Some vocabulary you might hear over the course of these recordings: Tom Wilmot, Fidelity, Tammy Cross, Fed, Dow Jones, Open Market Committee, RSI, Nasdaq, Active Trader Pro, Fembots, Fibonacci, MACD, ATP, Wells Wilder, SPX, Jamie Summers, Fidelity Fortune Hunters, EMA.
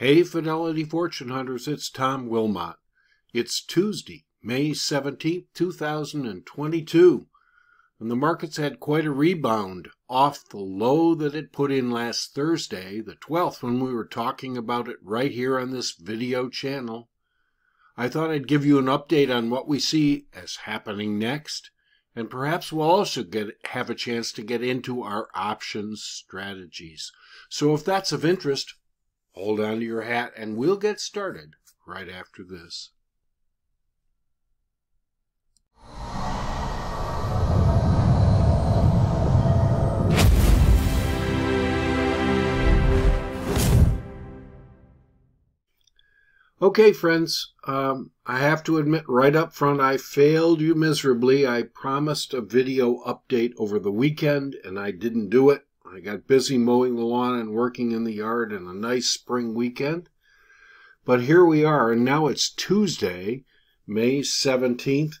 Hey Fidelity Fortune Hunters, it's Tom Wilmot. It's Tuesday, May 17, 2022, and the markets had quite a rebound off the low that it put in last Thursday, the 12th, when we were talking about it right here on this video channel. I thought I'd give you an update on what we see as happening next, and perhaps we'll also have a chance to get into our options strategies. So if that's of interest, hold on to your hat, and we'll get started right after this. Okay, friends, I have to admit right up front, I failed you miserably. I promised a video update over the weekend, and I didn't do it. I got busy mowing the lawn and working in the yard and a nice spring weekend. But here we are, and now it's Tuesday, May 17th,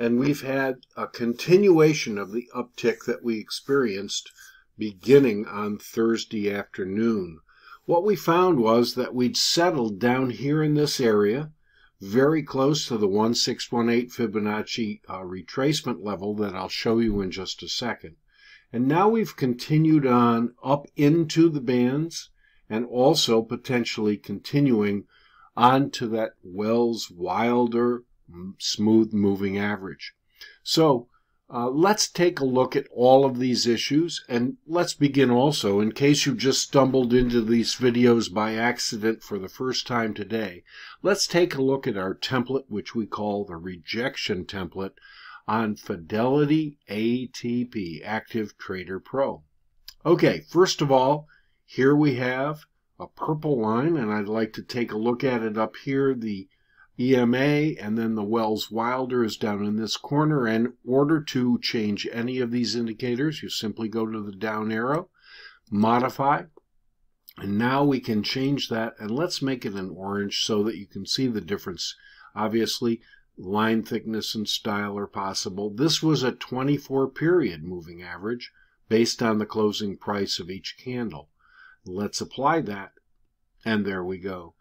and we've had a continuation of the uptick that we experienced beginning on Thursday afternoon. What we found was that we'd settled down here in this area, very close to the 1618 Fibonacci retracement level that I'll show you in just a second. And now we've continued on up into the bands and also potentially continuing onto that Wells Wilder smooth moving average. So let's take a look at all of these issues, and let's begin also, in case you just stumbled into these videos by accident for the first time today, let's take a look at our template, which we call the rejection template, on Fidelity ATP, Active Trader Pro. Okay, first of all, here we have a purple line, and I'd like to take a look at it up here. The EMA and then the Wells Wilder is down in this corner. And in order to change any of these indicators, you simply go to the down arrow, modify, and now we can change that. And let's make it an orange so that you can see the difference. Obviously, line thickness and style are possible. This was a 24-period moving average based on the closing price of each candle. Let's apply that, and there we go.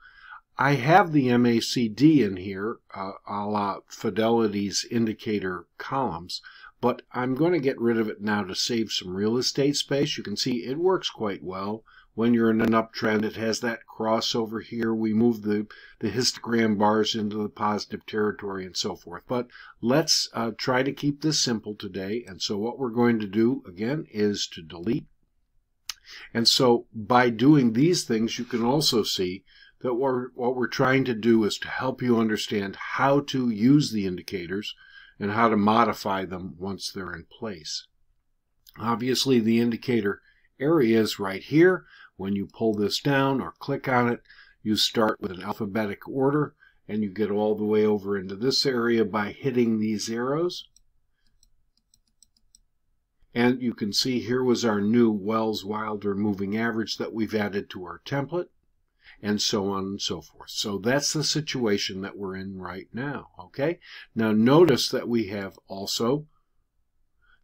I have the MACD in here, a la Fidelity's indicator columns, but I'm going to get rid of it now to save some real estate space. You can see it works quite well. When you're in an uptrend, it has that crossover here. We move the histogram bars into the positive territory and so forth. But let's try to keep this simple today. And so what we're going to do, again, is to delete. And so by doing these things, you can also see that what we're trying to do is to help you understand how to use the indicators and how to modify them once they're in place. Obviously, the indicator area is right here. When you pull this down or click on it, you start with an alphabetic order, and you get all the way over into this area by hitting these arrows. And you can see here was our new Wells Wilder moving average that we've added to our template, and so on and so forth. So that's the situation that we're in right now, okay? Now notice that we have also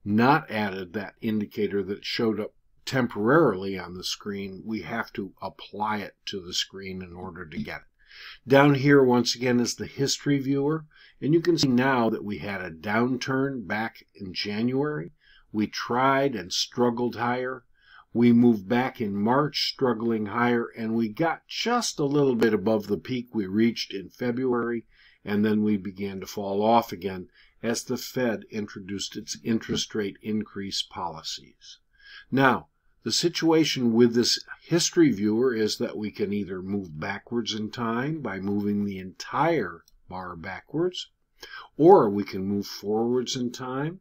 not added that indicator that showed up temporarily on the screen. We have to apply it to the screen in order to get it. Down here once again is the history viewer, and you can see now that we had a downturn back in January. We tried and struggled higher. We moved back in March, struggling higher, and we got just a little bit above the peak we reached in February, and then we began to fall off again as the Fed introduced its interest rate increase policies. Now, the situation with this history viewer is that we can either move backwards in time by moving the entire bar backwards, or we can move forwards in time,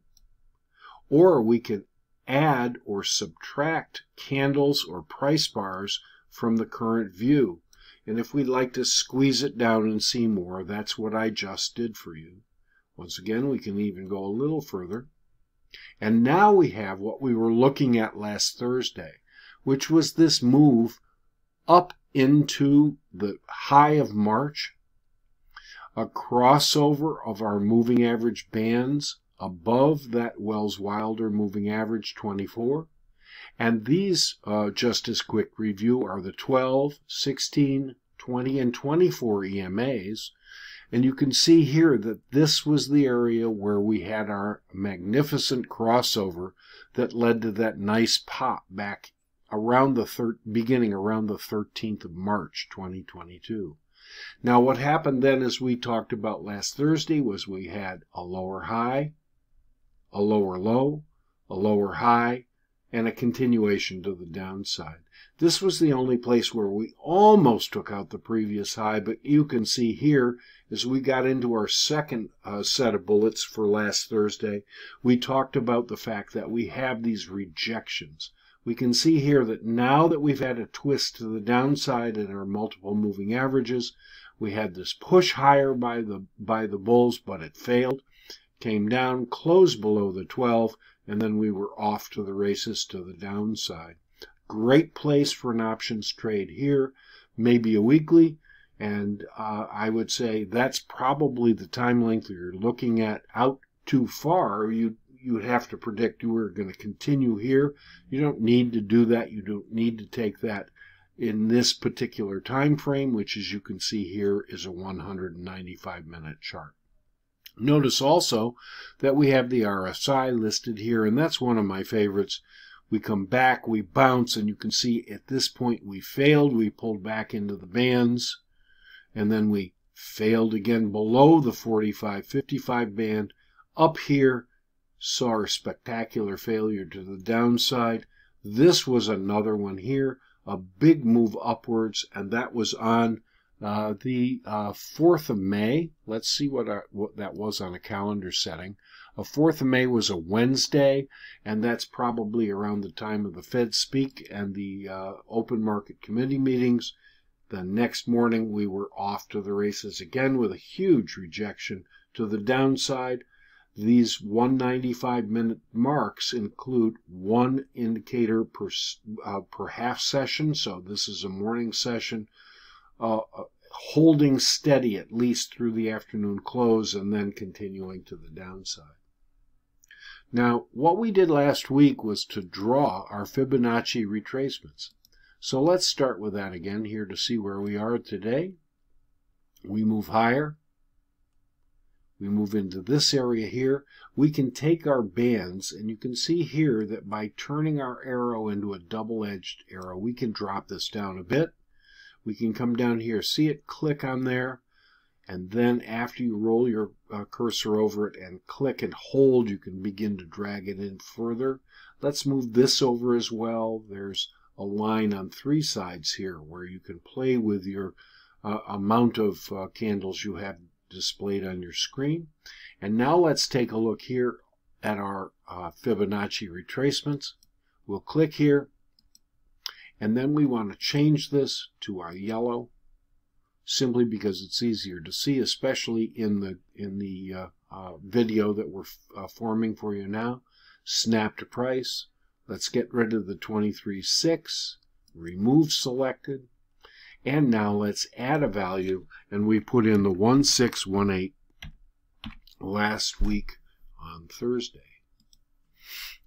or we can add or subtract candles or price bars from the current view. And if we'd like to squeeze it down and see more, that's what I just did for you. Once again, we can even go a little further. And now we have what we were looking at last Thursday, which was this move up into the high of March, a crossover of our moving average bands above that Wells Wilder moving average 24. And these, just as quick review, are the 12, 16, 20 and 24 EMAs. And you can see here that this was the area where we had our magnificent crossover that led to that nice pop back around the 13th of March 2022. Now what happened then, as we talked about last Thursday, was we had a lower high, a lower low, a lower high, and a continuation to the downside. This was the only place where we almost took out the previous high, but you can see here, as we got into our second set of bullets for last Thursday, we talked about the fact that we have these rejections. We can see here that now that we've had a twist to the downside in our multiple moving averages, we had this push higher by the bulls, but it failed, came down, closed below the 12, and then we were off to the races to the downside. Great place for an options trade here, maybe a weekly, and I would say that's probably the time length that you're looking at out too far. You'd have to predict you were going to continue here. You don't need to do that. You don't need to take that in this particular time frame, which, as you can see here, is a 195-minute chart. Notice also that we have the RSI listed here, and that's one of my favorites. We come back, we bounce, and you can see at this point we failed. We pulled back into the bands, and then we failed again below the 45-55 band. Up here, saw our spectacular failure to the downside. This was another one here, a big move upwards, and that was on the 4th of May. Let's see what that was on a calendar setting. The 4th of May was a Wednesday, and that's probably around the time of the Fed speak and the Open Market Committee meetings. The next morning, we were off to the races again with a huge rejection to the downside. These 195-minute marks include one indicator per half session, so this is a morning session, holding steady at least through the afternoon close and then continuing to the downside. Now, what we did last week was to draw our Fibonacci retracements. So let's start with that again here to see where we are today. We move higher. We move into this area here. We can take our bands, and you can see here that by turning our arrow into a double-edged arrow, we can drop this down a bit. We can come down here, see it, click on there, and then after you roll your cursor over it and click and hold, you can begin to drag it in further. Let's move this over as well. There's a line on three sides here where you can play with your amount of candles you have displayed on your screen. And now let's take a look here at our Fibonacci retracements. We'll click here, and then we want to change this to our yellow, simply because it's easier to see, especially in the video that we're forming for you now. Snap to price. Let's get rid of the 23.6. Remove selected. And now let's add a value, and we put in the 1618 last week on Thursday.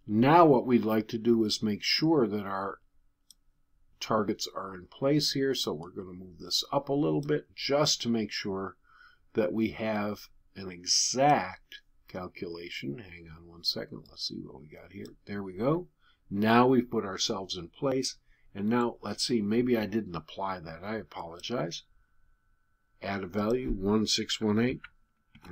Now what we'd like to do is make sure that our targets are in place here, so we're going to move this up a little bit just to make sure that we have an exact calculation. Hang on one second. Let's see what we got here. There we go. Now we've put ourselves in place, and now let's see. Maybe I didn't apply that. I apologize. Add a value, 1618.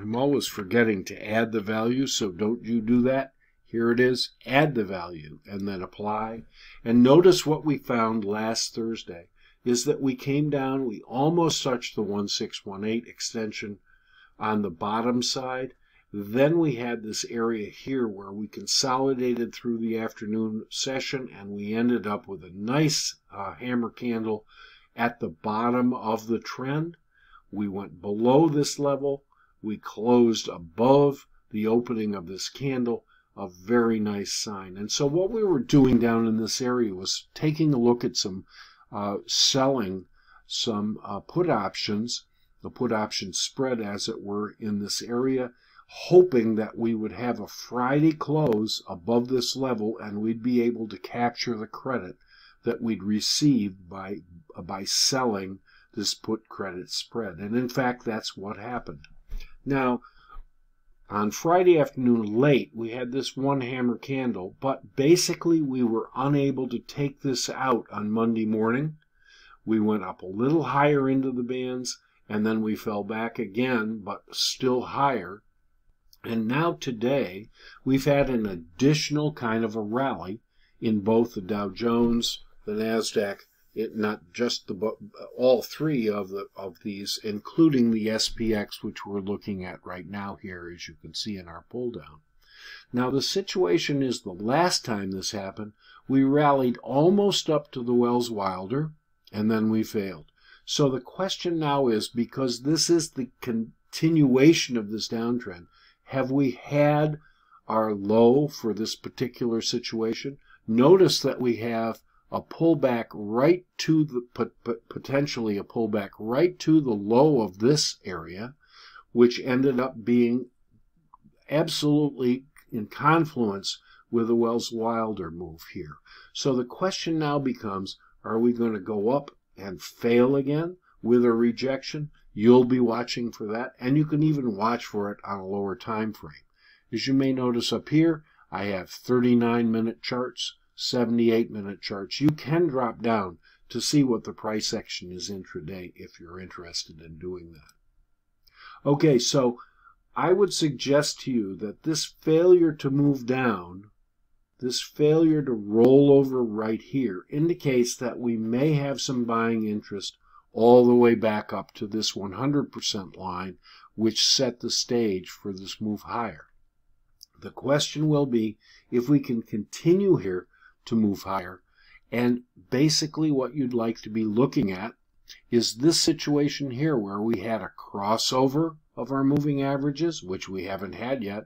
I'm always forgetting to add the value, so don't you do that. Here it is, add the value, and then apply. And notice what we found last Thursday is that we came down, we almost touched the 1618 extension on the bottom side. Then we had this area here where we consolidated through the afternoon session, and we ended up with a nice hammer candle at the bottom of the trend. We went below this level. We closed above the opening of this candle. A very nice sign. And so what we were doing down in this area was taking a look at some selling some put options, the put option spread as it were, in this area, hoping that we would have a Friday close above this level and we'd be able to capture the credit that we'd received by selling this put credit spread. And in fact, that's what happened. Now, on Friday afternoon late, we had this one hammer candle, but basically we were unable to take this out on Monday morning. We went up a little higher into the bands, and then we fell back again, but still higher. And now today, we've had an additional kind of a rally in both the Dow Jones, the Nasdaq, not just all three of these, including the SPX, which we're looking at right now here, as you can see in our pull down. Now the situation is, the last time this happened, we rallied almost up to the Wells Wilder, and then we failed. So the question now is, because this is the continuation of this downtrend, have we had our low for this particular situation? Notice that we have a pullback right to the, potentially a pullback right to the low of this area, which ended up being absolutely in confluence with the Wells Wilder move here. So the question now becomes, are we going to go up and fail again with a rejection? You'll be watching for that, and you can even watch for it on a lower time frame. As you may notice up here, I have 39-minute charts, 78-minute charts. You can drop down to see what the price action is intraday if you're interested in doing that. Okay, so I would suggest to you that this failure to move down, this failure to roll over right here, indicates that we may have some buying interest all the way back up to this 100% line, which set the stage for this move higher. The question will be if we can continue here to move higher. And basically what you'd like to be looking at is this situation here, where we had a crossover of our moving averages, which we haven't had yet,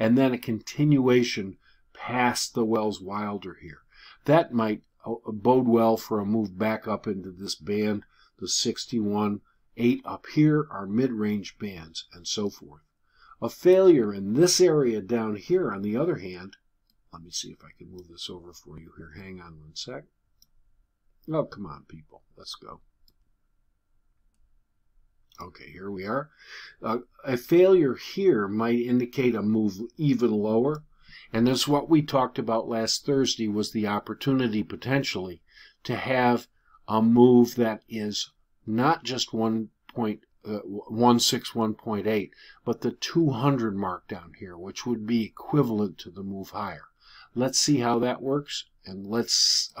and then a continuation past the Wells Wilder here. That might bode well for a move back up into this band, the 61.8 up here, our mid-range bands, and so forth. A failure in this area down here, on the other hand, let me see if I can move this over for you here. Hang on one sec. Oh, come on, people. Let's go. Okay, here we are. A failure here might indicate a move even lower. And that's what we talked about last Thursday, was the opportunity potentially to have a move that is not just 161.8, but the 200 mark down here, which would be equivalent to the move higher. Let's see how that works, and let's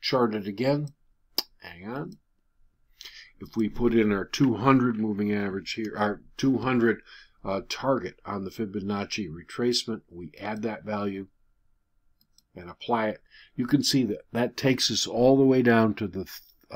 chart it again. Hang on. If we put in our 200 moving average here, our 200 target on the Fibonacci retracement, we add that value and apply it, you can see that that takes us all the way down to the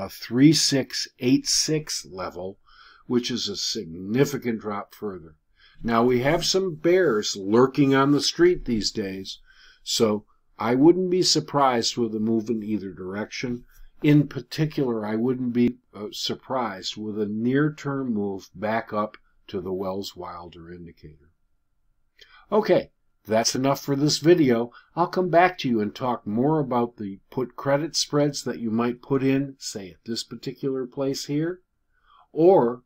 3686 level, which is a significant drop further. Now, we have some bears lurking on the street these days, so I wouldn't be surprised with a move in either direction. In particular, I wouldn't be surprised with a near-term move back up to the Wells Wilder indicator. Okay, that's enough for this video. I'll come back to you and talk more about the put credit spreads that you might put in, say, at this particular place here, or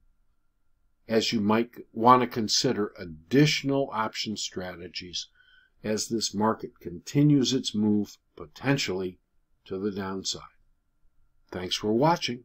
as you might want to consider additional option strategies as this market continues its move potentially to the downside. Thanks for watching.